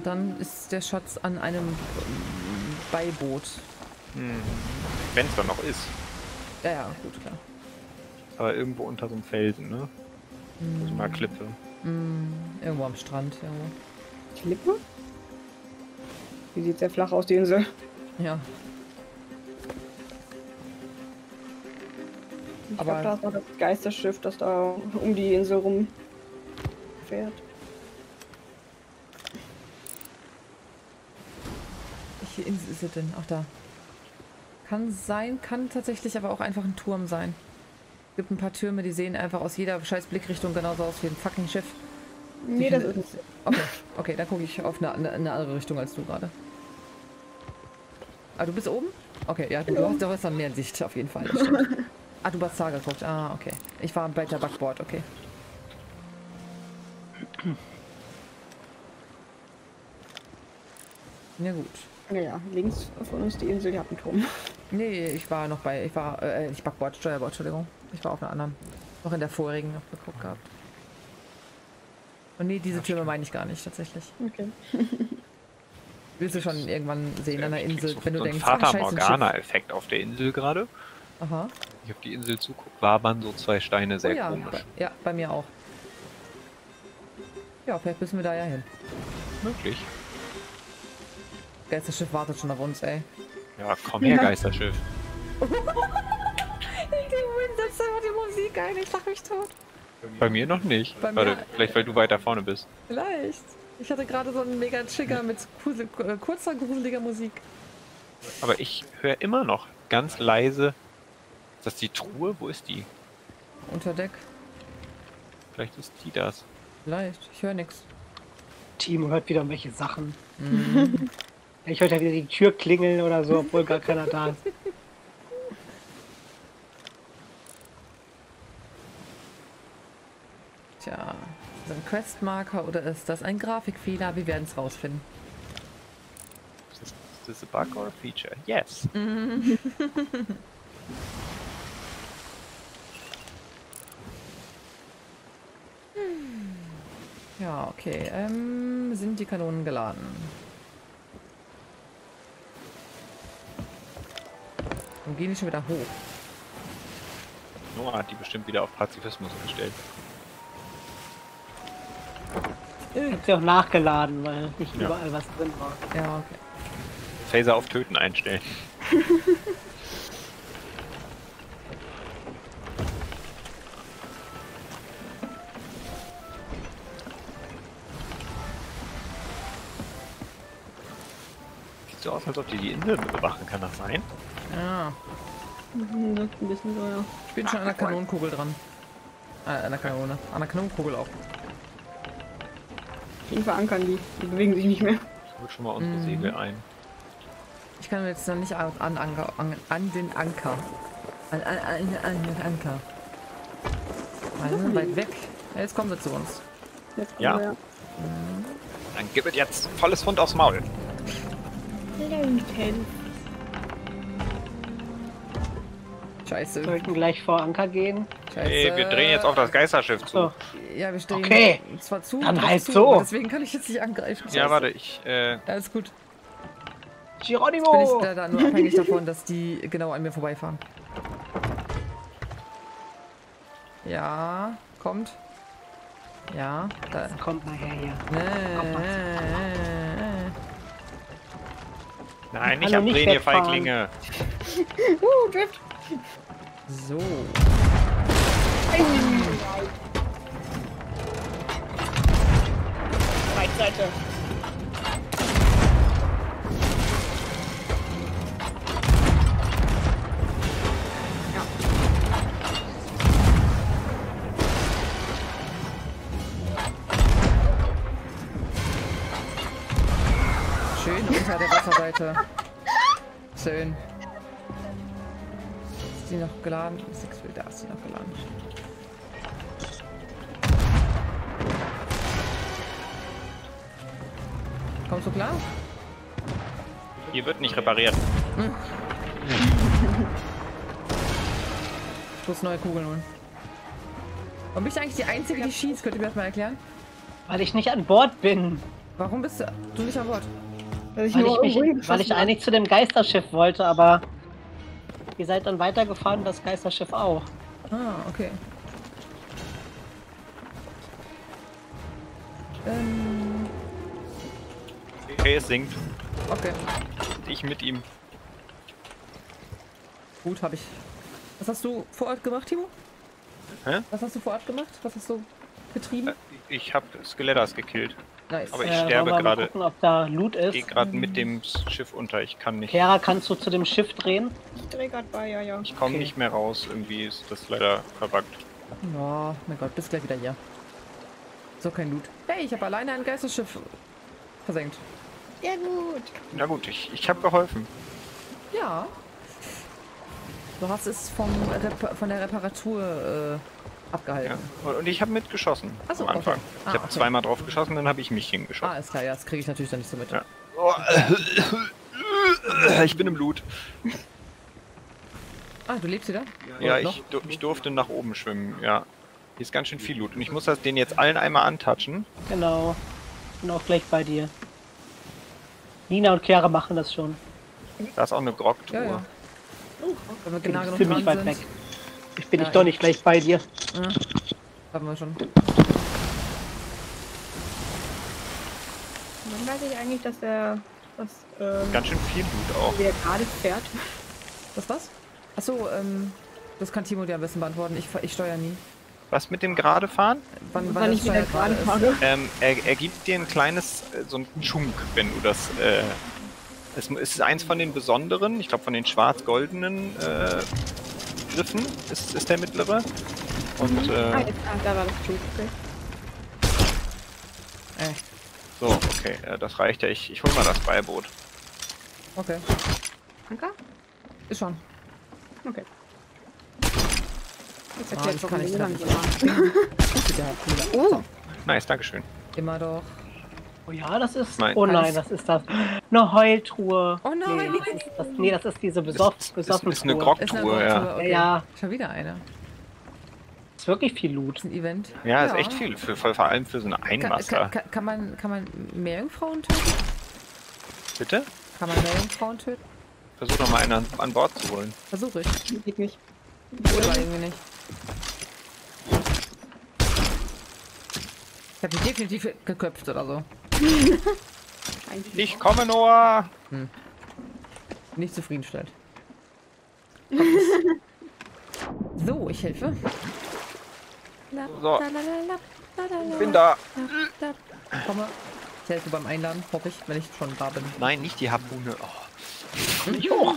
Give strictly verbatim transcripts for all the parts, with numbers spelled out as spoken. Und dann ist der Schatz an einem Beiboot. Hm. Wenn es da noch ist. Ja, ja, gut, klar. Aber irgendwo unter so einem Felsen, ne? Hm. Also mal Klippe. Hm. Irgendwo am Strand, ja. Klippe? Die sieht sehr flach aus, die Insel. Ja. Ich Aber glaub, da ist noch das Geisterschiff, das da um die Insel rumfährt. Welche Insel ist es denn? Ach, da. Kann sein, kann tatsächlich aber auch einfach ein Turm sein. Es gibt ein paar Türme, die sehen einfach aus jeder scheiß Blickrichtung genauso aus wie ein fucking Schiff. Nee, die das ist es. Okay, okay, dann gucke ich auf eine, eine andere Richtung als du gerade. Ah, du bist oben? Okay, ja, du, du, hast, du hast dann mehr Sicht auf jeden Fall. Ah, du hast da geguckt. Ah, okay. Ich war bei der Backboard, okay. Na gut. Naja, links von uns die Insel, die hat einen Turm. Nee, ich war noch bei, ich war, äh, nicht Backboard, Steuerbord, Entschuldigung. Ich war auf einer anderen. Noch in der vorigen noch geguckt gehabt. Und nee, diese Türme meine ich gar nicht, tatsächlich. Okay. Willst du schon irgendwann sehen an der Insel, wenn du denkst, Fata Morgana-Effekt auf der Insel gerade. Aha. Ich auf die Insel zuguckt, wabern so zwei Steine sehr oh ja, komisch. Bei, ja, bei mir auch. Ja, vielleicht müssen wir da ja hin. Möglich. Geisterschiff wartet schon auf uns, ey. Ja, komm her, ja. Geisterschiff. Ich krieg Windows einfach die Musik ein, ich lach mich tot. Bei mir noch nicht. Bei Warte, mir, vielleicht weil du weiter vorne bist. Vielleicht. Ich hatte gerade so einen mega Trigger mit kurzer, gruseliger Musik. Aber ich höre immer noch ganz leise. Ist das die Truhe? Wo ist die? Unter Deck. Vielleicht ist die das. Vielleicht. Ich höre nichts. Team hört wieder welche Sachen. Mhm. Ich höre ja wieder die Tür klingeln oder so, obwohl gar keiner da ist. Tja, ist das ein Questmarker oder ist das ein Grafikfehler? Wir werden es rausfinden. Ist das ein Bug oder ein Feature? Yes! Mhm. Ja, okay. Ähm, sind die Kanonen geladen? Dann gehen die schon wieder hoch. Noah hat die bestimmt wieder auf Pazifismus gestellt. Ich hab sie auch nachgeladen, weil nicht ja. überall was drin war. Ja, okay. Phaser auf Töten einstellen. So aus, als ob die die Insel bewachen, kann das sein? Ja. Mhm, das ist ein bisschen so, ja. Ich bin Ach, schon an der Kanonenkugel dran. Äh, an der Kanone. An der Kanonenkugel auch. Auf jeden Fall ankern die. Die bewegen sich nicht mehr. Ich hol schon mal unsere mhm. Segel ein. Ich kann jetzt noch nicht an, an, an, an den Anker. An, an, an, an den Anker. Wir sind weit weg. Ja, jetzt kommen sie zu uns. Jetzt kommen ja. Wir, ja. Mhm. Dann gib es jetzt volles Hund aufs Maul. Scheiße. Sollten gleich vor Anker gehen. Scheiße. Nee, wir drehen jetzt auf das Geisterschiff zu. So. Ja, wir drehen okay. zwar zu. Dann heißt zu, so. Deswegen kann ich jetzt nicht angreifen. Scheiße. Ja, warte, ich. Äh... Alles gut. Geronimo! Bin ich leider nur abhängig davon, dass die genau an mir vorbeifahren. Ja, kommt. Ja, da. Kommt mal her hier. Nee. Kommt mal her. Nein, nicht abdrehen, ihr Feiglinge! uh, Drift! So. Rechte Seite. Ja. Schön unter der Wasserseite. Schön. Ist die noch geladen? Da ist die noch geladen. Kommst du klar? Hier wird nicht repariert. Hm. Ich muss neue Kugeln holen. Warum bin ich eigentlich die Einzige, die schießt? Könnt ihr mir das mal erklären? Weil ich nicht an Bord bin. Warum bist du nicht an Bord? Weil ich, weil nur ich, mich, weil ich eigentlich zu dem Geisterschiff wollte, aber ihr seid dann weitergefahren, das Geisterschiff auch. Ah, okay. Ähm. Okay, es sinkt. Okay. Ich mit ihm. Gut, hab ich. Was hast du vor Ort gemacht, Timo? Hä? Was hast du vor Ort gemacht? Was hast du getrieben? Ich hab Skeletas gekillt. Nice. Aber ich äh, sterbe gerade. Gucken, ob da Loot ist. Ich geh gerade mhm. mit dem Schiff unter. Ich kann nicht. Kera, kannst du zu dem Schiff drehen? Ich dreh gerade bei, ja, ja. Ich komme okay. nicht mehr raus. Irgendwie ist das leider verbuggt. Oh mein Gott, bist gleich wieder hier. So, kein Loot. Hey, ich habe alleine ein Geisterschiff versenkt. Sehr gut. Na gut, ich, ich habe geholfen. Ja. Du hast es vom Rep von der Reparatur äh, abgehalten. Ja. Und ich habe mitgeschossen Ach so, am Anfang. Okay. Ah, ich habe okay. zweimal drauf geschossen, dann habe ich mich hingeschossen. Ah, ist klar, ja, das kriege ich natürlich dann nicht so mit. Ja. Oh, ich bin im Blut. Ah, du lebst wieder? Ja, ja ich, ich durfte nach oben schwimmen, ja. Hier ist ganz schön viel Loot und ich muss das den jetzt allen einmal antatschen. Genau. Bin auch gleich bei dir. Nina und Chiara machen das schon. Da ist auch eine Grock-Truhe. Ja, ja. Uh, wenn wir genau genug ziemlich weit sind. weg. Ich bin ja, ich doch nicht gleich bei dir. Ja. Haben wir schon. Wann weiß ich eigentlich, dass der... Was, ähm, ganz schön viel Blut auch. Der gerade fährt. Was was? Achso, ähm, das kann Timo dir am besten beantworten. Ich, ich steuere nie. Was mit dem gerade fahren? Wann, wann, wann ich wieder gerade fahre? Ähm, er, er gibt dir ein kleines, so ein Schunk, wenn du das... Äh, Es ist eins von den besonderen, ich glaube von den schwarz-goldenen äh, Griffen ist, ist der mittlere. Und äh, ah, jetzt, ah, da war das Tuch, okay. Äh. So, okay, äh, das reicht ja. Ich, ich hol mal das Beiboot. Okay. Anker? Ist schon. Okay. Jetzt erklärt es ah, kann ich lang Oh! Nice, dankeschön. Immer doch. Oh ja, das ist... Nein. Oh nein, das ist das. Eine Heultruhe. Oh nein! Nee, das ist, das, nee, das ist diese besoffene Truhe. Das ist eine Grog-Truhe, ja. Okay. ja. Schon wieder eine. Das ist wirklich viel Loot. Das ist ein Event. Ja, ja, ist echt viel. Für, vor allem für so eine Einwasser. Kann, kann, kann, man, kann man mehr Jungfrauen töten? Bitte? Kann man mehr Jungfrauen töten? Versuch doch mal einen an, an Bord zu holen. Versuch ich. Geht nicht. Oder irgendwie nicht. Ich hab ihn definitiv geköpft oder so. Ich komme, Noah! Hm. Nicht zufriedenstellend. So, ich helfe. So. Ich bin da. Komme. Ich helfe beim Einladen, hoffe ich, wenn ich schon da bin. Nein, nicht die Harpune. Oh. Nicht hoch.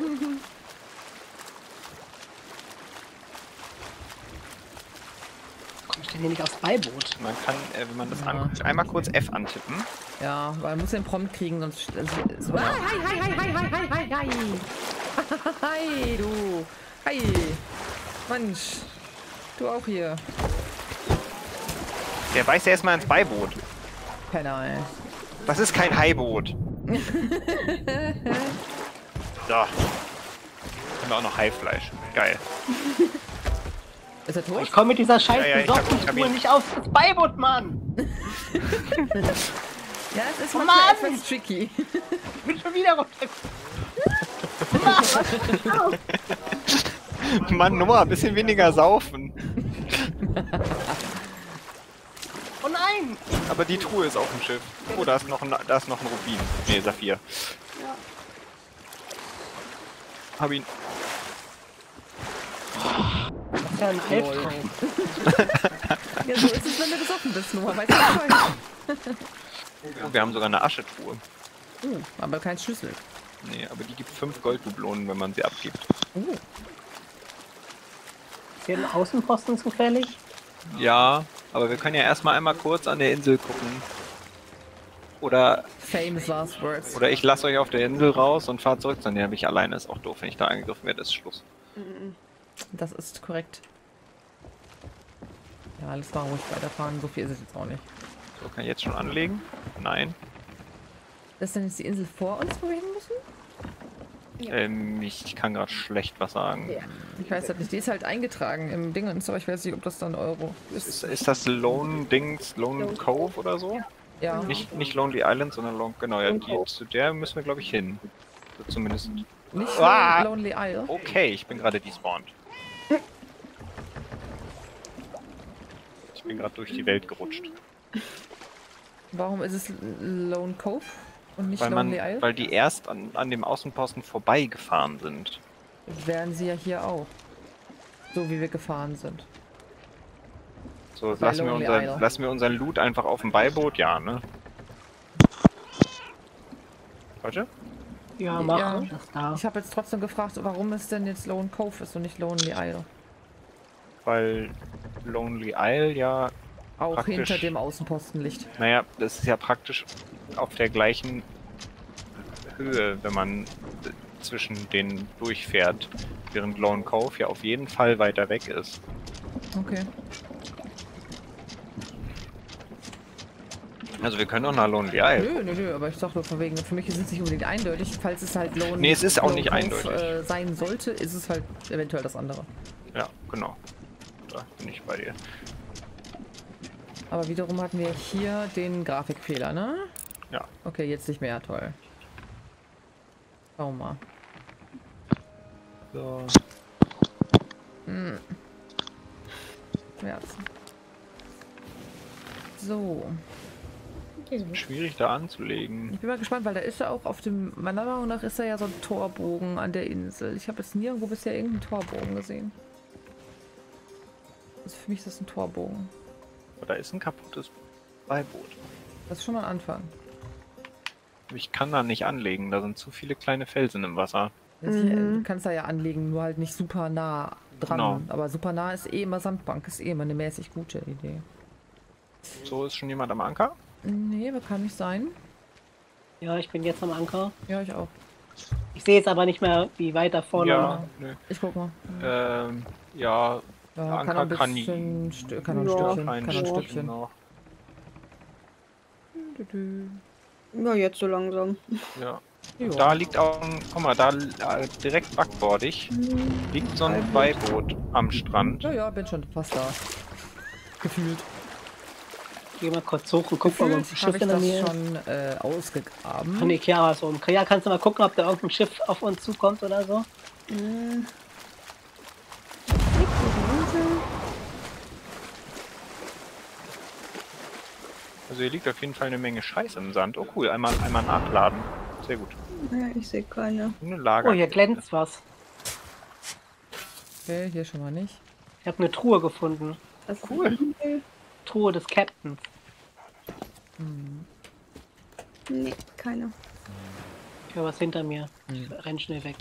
Ich nehme nicht aufs Beiboot. Man kann, äh, wenn man das ja. anguckt, einmal kurz F antippen. Ja, weil man muss den Prompt kriegen, sonst... So. Ah, hi, hi, hi, hi, hi, hi, hi, hi, hi, du. Hi. Mensch. Du auch hier. Der beißt ja erstmal ins Beiboot. Penner, ey. Das ist kein Haiboot. Da. Haben wir auch noch Haifleisch. Geil. Ist er tot? Ich komme mit dieser scheiß ja, ja, Besoffenstruhe nicht auf das Beiboot, Mann! Ja, es ist manchmal etwas tricky. Ich bin schon wieder runtergekommen. Mann, Noah, ein bisschen weniger saufen. Oh nein! Aber die Truhe ist auf dem Schiff. Oh, da ist noch ein, da ist noch ein Rubin. Ne, Saphir. Ja. Hab ihn. Ja, ein ja, so ist es, wenn du besoffen bist, Noah. Weißt du, oh, wir haben sogar eine Aschetruhe. Uh, aber kein Schlüssel. Nee, aber die gibt fünf Golddublonen, wenn man sie abgibt. Uh. Ist hier ein Außenposten zufällig? Ja, aber wir können ja erstmal einmal kurz an der Insel gucken. Oder... Famous last words. Oder ich lasse euch auf der Insel raus und fahrt zurück, sondern habe ich alleine. Ist auch doof, wenn ich da angegriffen werde, ist Schluss. Mm-mm. Das ist korrekt. Ja, alles war ruhig weiterfahren. So viel ist es jetzt auch nicht. So, kann ich jetzt schon anlegen? Nein. Ist denn jetzt die Insel vor uns, wo wir hin müssen? Ja. Ähm, ich kann gerade schlecht was sagen. Ja. Ich weiß halt nicht. Die ist halt eingetragen im Dingens, aber ich weiß nicht, ob das dann Euro ist. Ist, ist das Lone Dings, Lone Cove oder so? Ja. Ja. Nicht, nicht Lonely Island, sondern Long. Genau, ja, die, zu der müssen wir, glaube ich, hin. Zumindest. Nicht ah, Lonely Island. Okay, ich bin gerade despawned. Ich bin gerade durch die Welt gerutscht. Warum ist es Lone Cove und nicht weil Lonely man, Isle? Weil die erst an, an dem Außenposten vorbeigefahren sind. Wären sie ja hier auch. So wie wir gefahren sind. So, lassen wir, unser, lassen wir unseren Loot einfach auf dem Beiboot, ja, ne? Leute? Ja, mach ja. Das da. Ich habe jetzt trotzdem gefragt, warum es denn jetzt Lone Cove ist und nicht Lonely Isle. Weil Lonely Isle ja auch hinter dem Außenposten liegt. Naja, das ist ja praktisch auf der gleichen Höhe, wenn man zwischen denen durchfährt, während Lone Cove ja auf jeden Fall weiter weg ist. Okay. Also wir können auch nach Lonely Isle. Nö, nö, nö, aber ich sag nur von wegen, für mich ist es nicht unbedingt eindeutig, falls es halt Lone nee, es ist auch Lone nicht eindeutig. Äh, sein sollte, ist es halt eventuell das andere. Ja, genau. Da bin ich bei dir. Aber wiederum hatten wir hier den Grafikfehler, ne? Ja. Okay, jetzt nicht mehr, toll. Schau mal. So. Hm. Schmerzen. So. Schwierig da anzulegen. Ich bin mal gespannt, weil da ist ja auch auf dem, meiner Meinung nach ist da ja so ein Torbogen an der Insel. Ich habe jetzt nirgendwo bisher irgendeinen Torbogen gesehen. Also für mich ist das ein Torbogen. Da ist ein kaputtes Beiboot. Das ist schon mal ein Anfang. Ich kann da nicht anlegen, da sind zu viele kleine Felsen im Wasser. Mhm. Du kannst da ja anlegen, nur halt nicht super nah dran. No. Aber super nah ist eh immer Sandbank, ist eh immer eine mäßig gute Idee. So, ist schon jemand am Anker? Nee, aber kann nicht sein. Ja, ich bin jetzt am Anker. Ja, ich auch. Ich sehe jetzt aber nicht mehr, wie weit da vorne. Ja, nee. Ich guck mal. Ähm, ja. Ja, Anker kann ein bisschen, kann, kann ein ja, Stückchen, ein kann Stückchen. Stückchen noch. Ja, jetzt so langsam. Ja. Ja. Da liegt auch, guck mal, da direkt backbordig liegt so ein Beiboot am Strand. Ja, ja, bin schon fast da. Gefühlt. Geh mal kurz hoch und guck mal, ob ein Schiff in der Nähe schon äh, ausgegraben. Von Ikea so. Ja, kannst du mal gucken, ob da irgendein Schiff auf uns zukommt oder so? Mhm. Also hier liegt auf jeden Fall eine Menge Scheiß im Sand. Oh cool, einmal, einmal nachladen. Sehr gut. Ja, ich sehe keine. Eine Lager. Oh, hier glänzt was. Okay, hier schon mal nicht. Ich habe eine Truhe gefunden. Das ist cool. Truhe des Captains. Hm. Nee, keine. Ich höre was hinter mir. Hm. Ich renn schnell weg.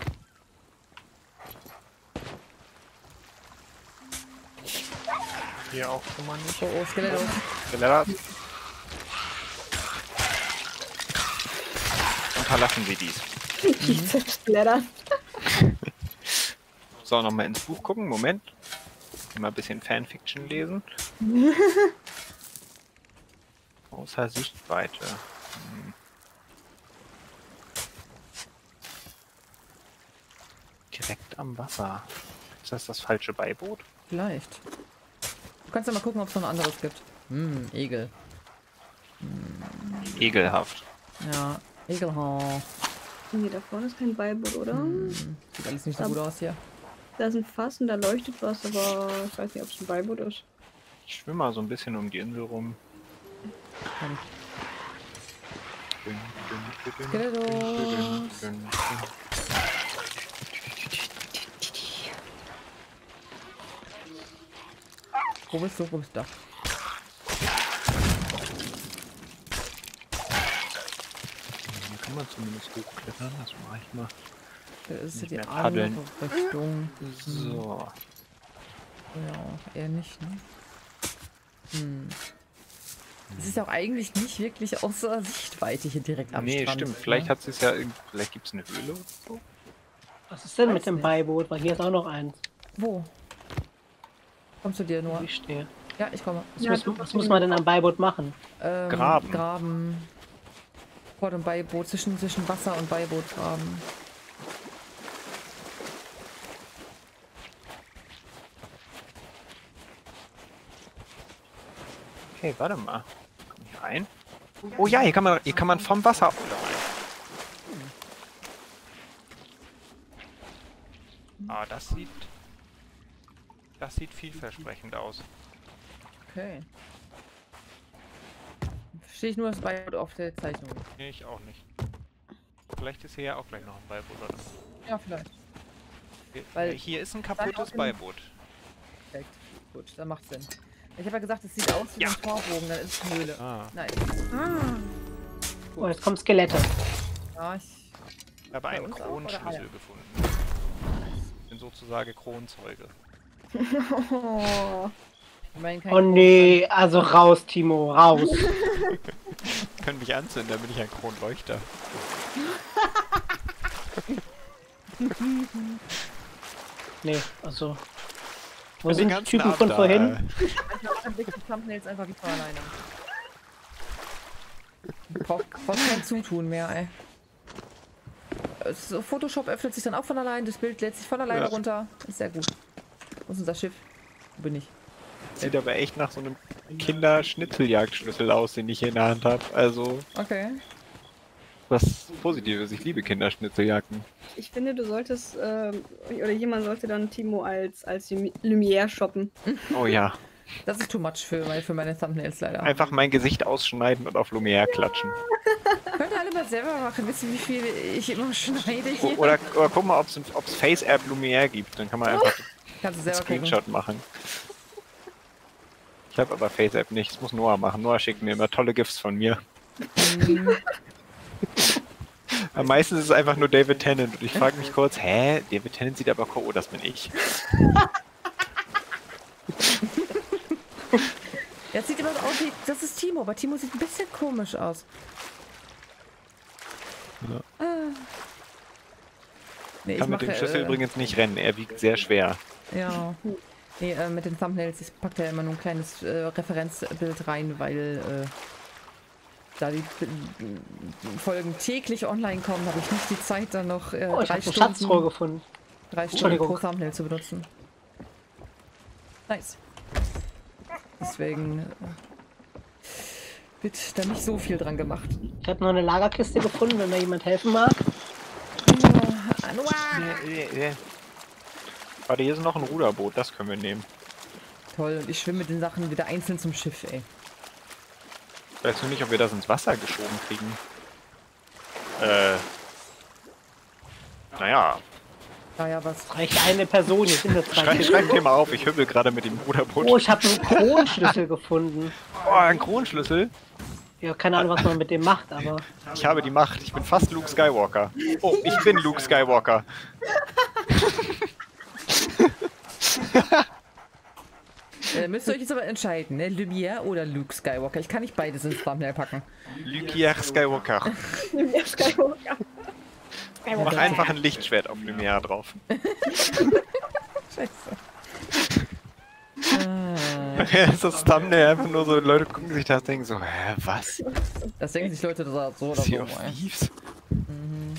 Hier auch schon mal nicht. Oh, oh, Skelettos. Skelettos. Verlassen wir dies. Ich zerblättern. So, nochmal ins Buch gucken. Moment. Mal ein bisschen Fanfiction lesen. Außer Sichtweite. Hm. Direkt am Wasser. Ist das das falsche Beiboot? Vielleicht. Du kannst ja mal gucken, ob es noch ein anderes gibt. Hm, Egel. Hm. Ekelhaft. Ja. Ekelhaft. Nee, da vorne ist kein Beiboot, oder? Hm, sieht alles nicht so gut aus hier. Da ist ein Fass und da leuchtet was, aber ich weiß nicht, ob es ein Beiboot ist. Ich schwimme mal so ein bisschen um die Insel rum. Kann ich. Skelettos. Wo bist du? Wo bist du da? Man zumindest hochklettern, das mache ich mal. Da ist ja die andere Richtung. So. Ja, eher nicht, ne? Hm. Hm. Es ist auch eigentlich nicht wirklich außer Sichtweite hier direkt am nee, Strand. Nee, stimmt. Vielleicht hat es ja vielleicht gibt es eine Höhle oder so. Was ist denn Weiß mit dem nicht. Beiboot? Weil hier ist auch noch eins. Wo? Kommst du dir nur? Ich stehe. Ja, ich komme. Was, ja, muss, was muss man denn am Beiboot machen? Ähm, graben. Graben. Und Beiboot, zwischen, zwischen Wasser und Beiboot graben. Okay, warte mal. Komm hier rein. Oh ja, hier kann man, hier kann man vom Wasser... Ah, das sieht... Das sieht vielversprechend aus. Okay. Verstehe ich nur das Beiboot auf der Zeichnung. Nee, ich auch nicht. Vielleicht ist hier ja auch gleich noch ein Beiboot, oder? Ja, vielleicht. Hier, Weil hier ist ein kaputtes Beiboot. Perfekt. Gut, dann macht's Sinn. Ich habe ja gesagt, es sieht aus wie ja. ein Torbogen, dann ist es eine Höhle. Ah. Nice. Ah. Oh, jetzt kommen Skelette. Ja, ich... ich habe einen Kronenschlüssel gefunden. Ich bin sozusagen Kronzeuge. Oh, ich mein, oh nee, also raus, Timo, raus. Ich kann mich anzünden, dann bin ich ein Kronleuchter. Nee, also... Wo sind die Typen von vorhin? Ich mach den Blick, die Thumbnails einfach wie von alleine. Braucht kein Zutun mehr, ey. Das Photoshop öffnet sich dann auch von allein, das Bild lädt sich von alleine ja. runter. Ist sehr gut. Wo ist unser Schiff? Wo bin ich? Sieht aber echt nach so einem Kinderschnitzeljagdschlüssel aus, den ich hier in der Hand habe. Also... Okay. Was Positives. Ich liebe Kinderschnitzeljagden. Ich finde, du solltest, äh, oder jemand sollte dann Timo als, als Lumière shoppen. Oh ja. Das ist too much für meine, für meine Thumbnails leider. Einfach mein Gesicht ausschneiden und auf Lumière ja. klatschen. Könnt ihr alle mal selber machen, wissen wie viel ich immer schneide hier. Oder, oder guck mal, ob es Face-App Lumière gibt. Dann kann man einfach Kannst einen Screenshot gucken. machen. Ich habe aber Face-App nicht. Das muss Noah machen. Noah schickt mir immer tolle GIFs von mir. Am meisten ist es einfach nur David Tennant und ich frage mich kurz, hä? David Tennant sieht aber cool, oh, das bin ich. Das sieht immer so aus wie, das ist Timo, aber Timo sieht ein bisschen komisch aus. Ja. Ah. Nee, ich kann ich mit mache, dem Schlüssel äh, übrigens nicht rennen, er wiegt sehr schwer. Ja, nee, äh, mit den Thumbnails, ich packe ja immer nur ein kleines äh, Referenzbild rein, weil... Äh, da die Folgen täglich online kommen, habe ich nicht die Zeit, dann noch äh, oh, drei ich Stunden, Schatzrohr gefunden. drei Stunden pro Thumbnail zu benutzen. Nice. Deswegen äh, wird da nicht so viel dran gemacht. Ich habe noch eine Lagerkiste gefunden, wenn mir jemand helfen mag. Warte, hier ist noch ein Ruderboot, das können wir nehmen. Toll, und ich schwimme mit den Sachen wieder einzeln zum Schiff, ey. Ich weiß nur nicht, ob wir das ins Wasser geschoben kriegen. Äh. Naja. Naja, was? Reicht eine Person, ich bin das gerade. Schreib dir mal auf, ich hübbel gerade mit dem Ruderboot. Oh, ich habe einen Kronenschlüssel gefunden. Oh, einen Kronenschlüssel? Ja, keine Ahnung, was man mit dem macht, aber... Ich habe die Macht, ich bin fast Luke Skywalker. Oh, ich bin Luke Skywalker. Äh, müsst ihr euch jetzt aber entscheiden, ne? Lumière oder Luke Skywalker? Ich kann nicht beides ins Thumbnail packen. Lumière Skywalker. Lumière Skywalker. Skywalker. Mach einfach ein Lichtschwert auf Lumière drauf. Scheiße. Ah. Ist das Thumbnail einfach nur so, Leute gucken sich das und denken so, hä, was? Das denken sich Leute das so oder so. Mhm.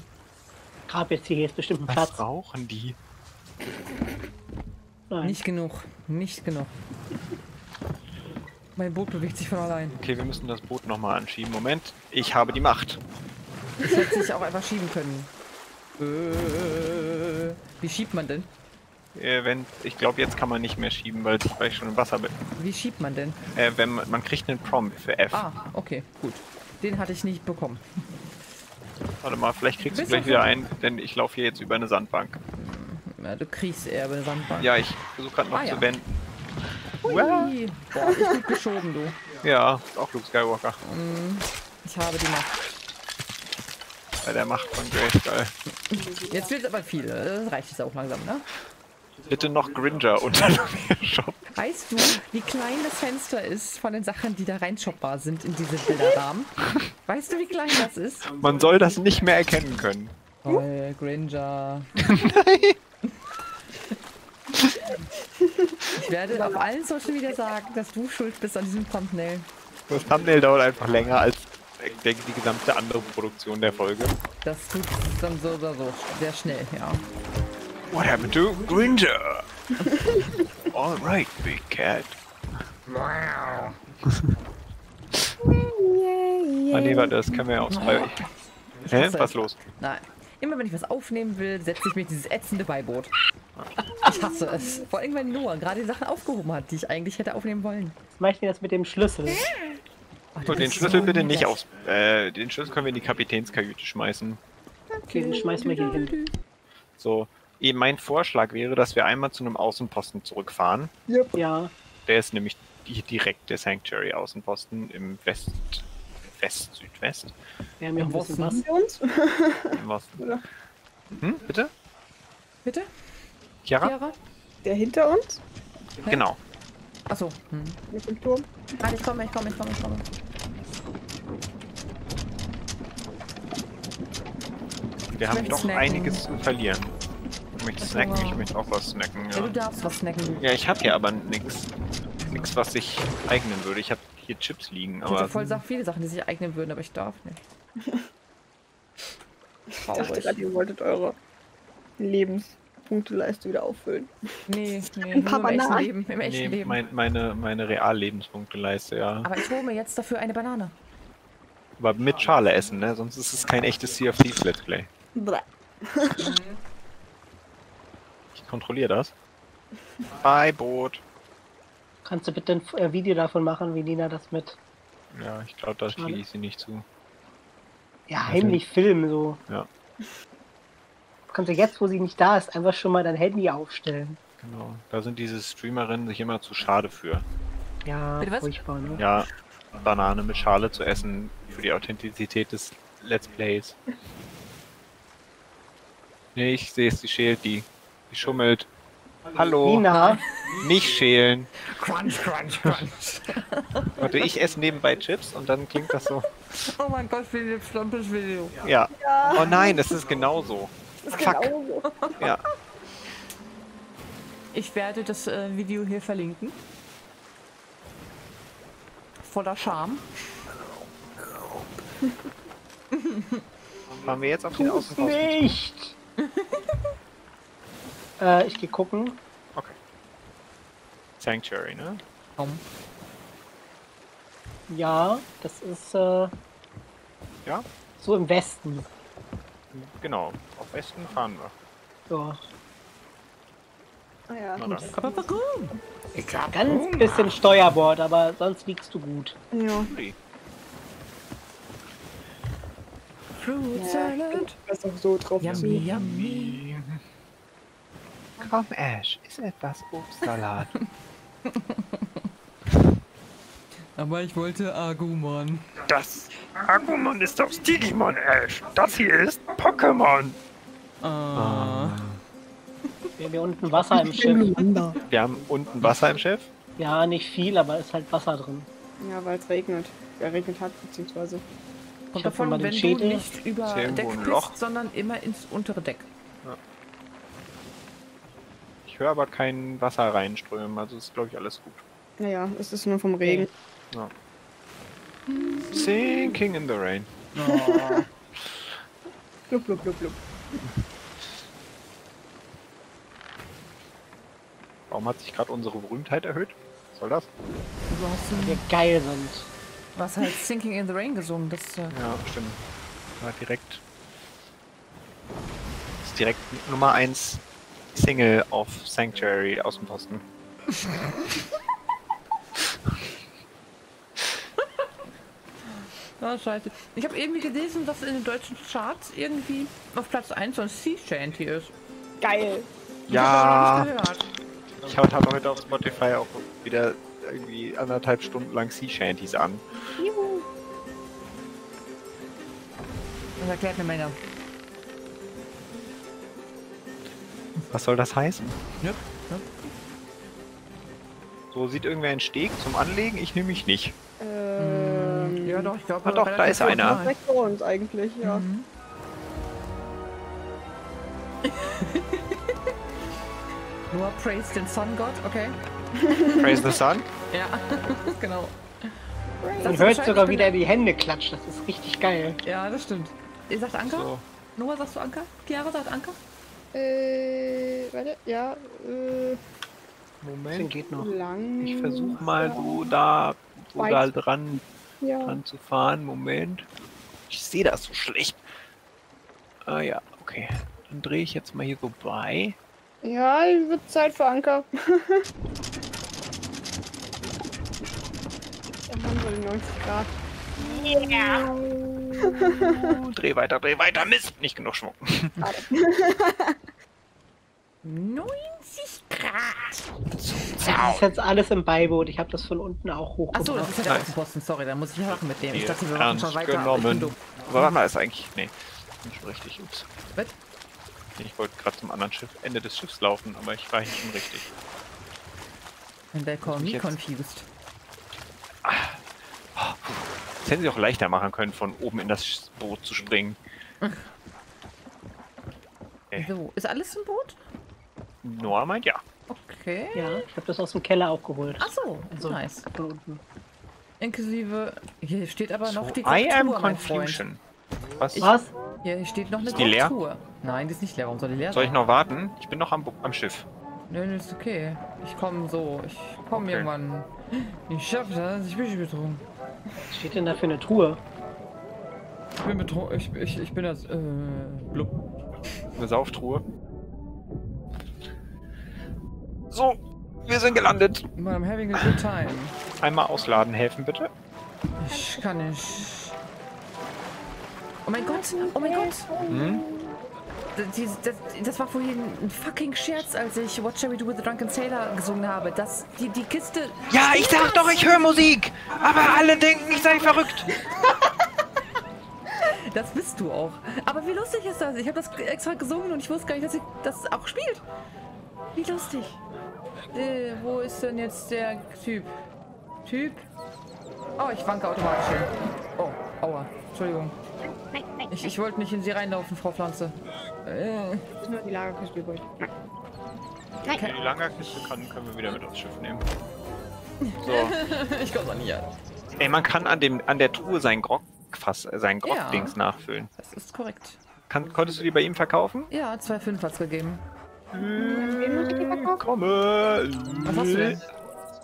Grab jetzt hier, hier ist bestimmt ein Platz. Was brauchen die? Nein. Nicht genug, nicht genug. Mein Boot bewegt sich von allein. Okay, wir müssen das Boot nochmal anschieben. Moment, ich habe die Macht. Ich hätte sich auch einfach schieben können. Äh, wie schiebt man denn? Äh, wenn, ich glaube, jetzt kann man nicht mehr schieben, weil ich schon im Wasser bin. Wie schiebt man denn? Äh, wenn man, man kriegt einen Prompt für F. Ah, okay, gut. Den hatte ich nicht bekommen. Warte mal, vielleicht kriegst Bist du gleich wieder einen, denn ich laufe hier jetzt über eine Sandbank. Ja, du kriegst eher bei der Sandbank. Ja, ich versuche gerade noch ah, ja. zu wenden. Ui. Boah, ich bin gut geschoben, du. Ja, ist auch Luke Skywalker. Ich habe die Macht. Bei der Macht von Grayskull. Jetzt wird es aber viel. Das reicht jetzt auch langsam, ne? Bitte noch Gringer unter Shop. Weißt du, wie klein das Fenster ist von den Sachen, die da rein shoppbar sind in diese Bilderrahmen? Weißt du, wie klein das ist? Man soll das nicht mehr erkennen können. Toll, Gringer. Nein. Ich werde auf allen Social Media sagen, dass du schuld bist an diesem Thumbnail. Das Thumbnail dauert einfach länger als ich denke, die gesamte andere Produktion der Folge. Das tut dann so oder so, sehr schnell, ja. What happened to Gringer? Alright, big cat. Wow. Ah nee, warte, das können wir ja auch. Oh. Hä? Was ist los? Nein. Immer wenn ich was aufnehmen will, setze ich mich dieses ätzende Beiboot. Ich hasse es. Vor allem, wenn Noah gerade die Sachen aufgehoben hat, die ich eigentlich hätte aufnehmen wollen. Was mache ich denn jetzt mit dem Schlüssel? Oh, so, den Schlüssel so bitte nicht das. aus. Äh, den Schlüssel können wir in die Kapitänskajüte schmeißen. Okay, den schmeißen wir hier hin. So, eben mein Vorschlag wäre, dass wir einmal zu einem Außenposten zurückfahren. Yep. Ja. Der ist nämlich direkt der Sanctuary-Außenposten im West. West, Südwest. Wir haben ja auch ein bisschen was. was. Hm, bitte? Bitte? Chiara? Chiara? Der hinter uns? Hä? Genau. Achso. Hm. Mit dem Turm. Ah, ich komme, ich komme, ich komme, ich komme. Wir ich haben doch snacken. einiges zu verlieren. Ich möchte snacken, ich möchte auch was snacken. Ja. Ja, du darfst was snacken. Ja, ich habe hier aber nichts, nichts, was ich eignen würde. Ich habe hier Chips liegen, aber... Ich hatte voll viele Sachen, die sich eignen würden, aber ich darf nicht. Ich dachte gerade, ihr wolltet eure Lebenspunkteleiste wieder auffüllen. Nee, nee, Ein paar nur im echten Leben. Im echten nee, Leben. Mein, meine, meine Real-Lebenspunkteleiste, ja. Aber ich hole mir jetzt dafür eine Banane. Aber mit Schale essen, ne? Sonst ist es kein echtes Sea of Thieves Let's Play. Ich kontrolliere das. Bye, Boot. Kannst du bitte ein Video davon machen, wie Nina das mit... Ja, ich glaube, da kriege ich sie nicht zu. Ja, heimlich filmen, so. Ja. Kannst du jetzt, wo sie nicht da ist, einfach schon mal dein Handy aufstellen. Genau, da sind diese Streamerinnen sich immer zu schade für. Ja, furchtbar, ne? Ja, Banane mit Schale zu essen für die Authentizität des Let's Plays. Nee, ich sehe es, die schält die. Die schummelt. Hallo. Nina. Nicht schälen. Crunch, crunch, crunch. Warte, ich esse nebenbei Chips und dann klingt das so. Oh mein Gott, wie ein plumpes Video. Ja. ja. Oh nein, das ist genauso. Das ist Fuck. genauso. Ja. Ich werde das äh, Video hier verlinken. Voller Charme. Fahren wir jetzt auf den Außenposten? Nicht! Äh, ich gehe gucken. Okay. Sanctuary, ne? Um. Ja, das ist, äh... ja? So im Westen. Genau, auf Westen fahren wir. So. Oh ja, gut. Aber warum? Ich hab ganz Hunger. Bisschen Steuerbord, aber sonst liegst du gut. Ja. Fruit Salad. Das ist auch so drauf. Yummy, yummy. Komm, Ash, ist etwas Obstsalat. Aber ich wollte Agumon. Das Agumon ist doch Digimon, Ash. Das hier ist Pokémon. Ah. Wir haben unten Wasser im Schiff. Wir haben unten Wasser im Schiff? Ja, nicht viel, aber ist halt Wasser drin. Ja, weil es regnet. Ja, regnet hat, beziehungsweise. Und davon, wenn Schädel du nicht über Deck bist, sondern immer ins untere Deck. Ja. Ich höre aber kein Wasser reinströmen, also ist, glaube ich, alles gut. Naja, es ist nur vom Regen. Ja. Sinking in the rain. Oh. Blub, blub, blub, blub. Warum hat sich gerade unsere Berühmtheit erhöht? Was soll das? Was wir geil sind. Was halt Sinking in the Rain gesungen, das ist ja... Ja, stimmt. War direkt... Das ist direkt Nummer eins... Single auf Sanctuary Außenposten. Oh, scheiße. Ich habe irgendwie gelesen, dass in den deutschen Charts irgendwie auf Platz eins so ein Sea Shanty ist. Geil! Ja! Ich habe heute auf Spotify auch wieder irgendwie anderthalb Stunden lang Sea Shanties an. Juhu! Das erklärt mir meiner. Was soll das heißen? Ja. Ja. So, sieht irgendwer einen Steg zum Anlegen? Ich nehme mich nicht. Ähm... Ja doch, ich glaube... Ah doch, da ist einer. Direkt vor uns eigentlich, ja. Mhm. Nur praise den Sun God, okay. Praise the Sun? Ja, genau. Man hört sogar wieder in die Hände klatschen, das ist richtig geil. Ja, das stimmt. Ihr sagt Anker? So. Noah, sagst du Anker? Chiara sagt Anker? Äh, warte, ja, äh... Moment, geht noch. Lang. Ich versuch mal so da, so da dran ja. dran zu fahren. Moment. Ich sehe das so schlecht. Ah ja, okay. Dann drehe ich jetzt mal hier so bei. Ja, wird Zeit für Anker. Dann haben wir neunzig Grad. Ja. Yeah. Dreh weiter, dreh weiter. Mist, nicht genug Schwung. neunzig Grad. Das ist jetzt alles im Beiboot. Ich habe das von unten auch hochgebracht. Achso, das ist ja der Außenposten. Sorry, da muss ich machen mit dem. Ich dachte, wir machen schon weiter. Genommen. Aber warte mal, ist eigentlich... Nee, nicht schon richtig. Ups. Was? Ich wollte gerade zum anderen Schiff, Ende des Schiffs laufen, aber ich war hier schon richtig. Dann wäre Korn nie confused. Ah. Oh, das hätten sie auch leichter machen können, von oben in das Boot zu springen. Okay. So, ist alles im Boot? Noah meint ja. Okay. Ja, ich habe das aus dem Keller auch geholt. Ach so, also, nice. Inklusive, hier steht aber so, noch die Kultur, I am Confusion. Was? Ich, Was? Hier steht noch eine Kultur. Nein, die ist nicht leer. Warum soll die leer sein? Soll ich noch warten? Ich bin noch am, am Schiff. Nö, nee, ist okay. Ich komme so. Ich komme okay. irgendwann. Ich schaffe das. Ich bin nicht betrunken. Was steht denn da für eine Truhe? Ich bin betrunken. Ich, ich, ich bin das. Äh. Blub. Eine Sauftruhe. So, wir sind gelandet. I'm having a good time. Einmal ausladen helfen, bitte. Ich kann nicht. Oh mein Gott, oh mein Gott. Hm? Das, das, das war vorhin ein fucking Scherz, als ich What Shall We Do With The Drunken Sailor gesungen habe. Das, die, die Kiste... Ja, ich sag doch, ich höre Musik! Aber alle denken, ich sei verrückt. Das bist du auch. Aber wie lustig ist das? Ich habe das extra gesungen und ich wusste gar nicht, dass ich das auch spielt. Wie lustig. Äh, wo ist denn jetzt der Typ? Typ? Oh, ich wanke automatisch hin. Oh, aua. Entschuldigung. Ich, ich wollte nicht in sie reinlaufen, Frau Pflanze. Äh. Nur die Lagerkiste übrig. Nein. Okay, die Lagerkiste kann, können wir wieder mit aufs Schiff nehmen. So. Ich glaube an ja. Ey, man kann an, dem, an der Truhe sein Grog-Fass, sein Grog-Dings ja, nachfüllen. Das ist korrekt. Kann, konntest du die bei ihm verkaufen? Ja, zwei Komma fünf hat's gegeben. Hm, komme. Was hast du denn?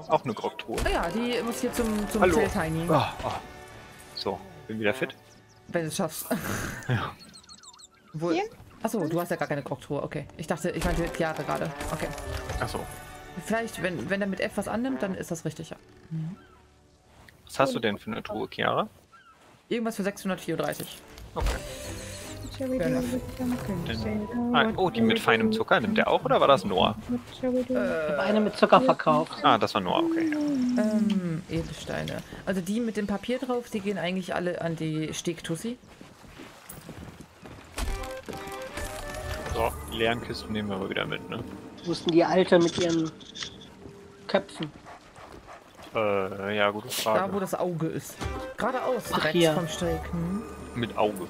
Auch eine Grog-Truhe. Oh ja, die muss hier zum, zum Hallo. Zell-Tiny. Oh, oh. So, bin wieder fit. Wenn du es schaffst. Ja. Wo? Achso, du hast ja gar keine Kochtour. Okay. Ich dachte, ich meinte Chiara gerade. Okay. Achso. Vielleicht, wenn, wenn er mit F was annimmt, dann ist das richtig, ja. Mhm. Was hast du denn für eine Truhe, Chiara? Irgendwas für sechshundertvierunddreißig. Okay. Dann, oh, die mit feinem Zucker nimmt er auch, oder war das Noah? Ich habe eine mit Zucker verkauft. Ah, das war Noah, okay. Ähm, Edelsteine. Also die mit dem Papier drauf, die gehen eigentlich alle an die Stegtussi. So, die leeren Kisten nehmen wir aber wieder mit, ne? Wussten die Alte mit ihren Köpfen? Äh, ja, gute Frage. Da, wo das Auge ist. Geradeaus, direkt vom Steak. Hm? Mit Auge.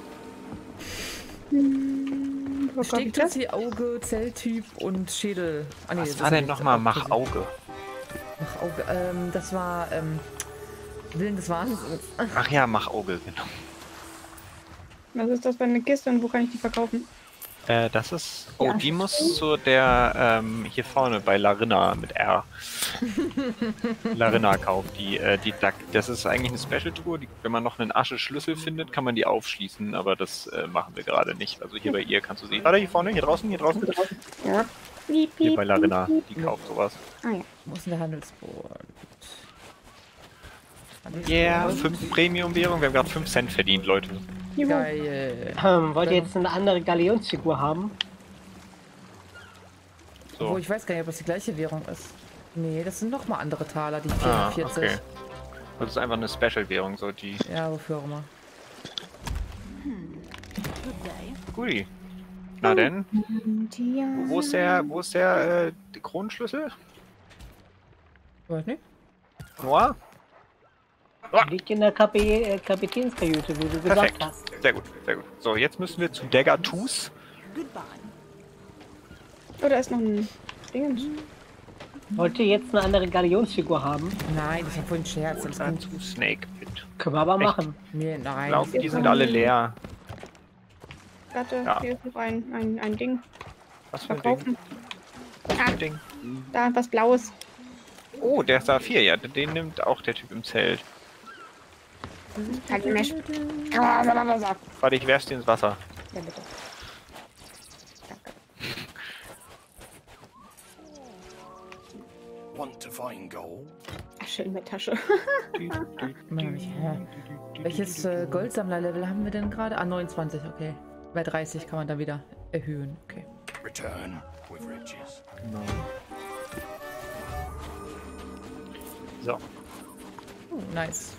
Stegtussi, Auge, Zelltyp und Schädel. Ah, nee, was war denn nochmal Mach Auge? Mach Auge, ähm, das war, ähm, Willen des Wahnsinns. Ach ja, Mach Auge, genau. Was ist das für eine Kiste und wo kann ich die verkaufen? Äh, das ist, oh, ja. Die muss zu der, ähm, hier vorne bei Larina mit R. Larina kauft die, äh, die, das ist eigentlich eine Special-Tour, die, wenn man noch einen Ascheschlüssel findet, kann man die aufschließen, aber das äh, machen wir gerade nicht. Also hier bei ihr kannst du sie, warte, hier vorne, hier draußen, hier draußen. Ja. Hier bei Larina, die kauft sowas. Ah ja, wo ist denn der Handelsboard? Ja, yeah, fünf Premium-Währung, wir haben gerade fünf Cent verdient, Leute. Geil. Ähm, wollt ihr jetzt eine andere Galeonsfigur haben? So. Oh, ich weiß gar nicht, ob das die gleiche Währung ist. Nee, das sind nochmal andere Taler, die vierundvierzig. Ah, okay. Das ist einfach eine Special-Währung, so die... Ja, wofür auch immer. Gut. Na denn? Wo ist der, wo ist der, äh, die Kronenschlüssel? Weiß nicht. Noah? Oh. Liegt in der Kap äh, Kapitänskajüte, wie du gesagt Perfekt. Hast. Sehr gut, sehr gut. So, jetzt müssen wir zu Dagger Tooth. Oh, da ist noch ein Dingens. Wollt ihr jetzt eine andere Galionsfigur haben? Nein, das war vorhin ein Scherz. Das ist zu Snake Pit. Können wir aber Echt? Machen. Nee, nein. Ich glaube, die sind alle leer. Warte, ja. Hier ist noch ein, ein, ein Ding. Was für ein Verkaufen. Ding? Was für ein Ding? Da hat was Blaues. Oh, der Saphir, ja. Den nimmt auch der Typ im Zelt. Warte, ich werf sie ins Wasser. Ja, bitte. Danke. Want to find gold? Schön mit Tasche. Welches äh, Goldsammler-Level haben wir denn gerade? Ah, neunundzwanzig, okay. Bei dreißig kann man dann wieder erhöhen, okay. Return with riches. No. So. Oh, nice.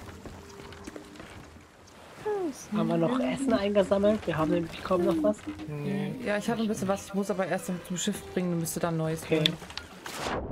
Haben wir noch Essen eingesammelt? Wir haben nämlich kaum noch was. Ja, ich habe ein bisschen was. Ich muss aber erst zum Schiff bringen und müsste dann Neues holen. Okay.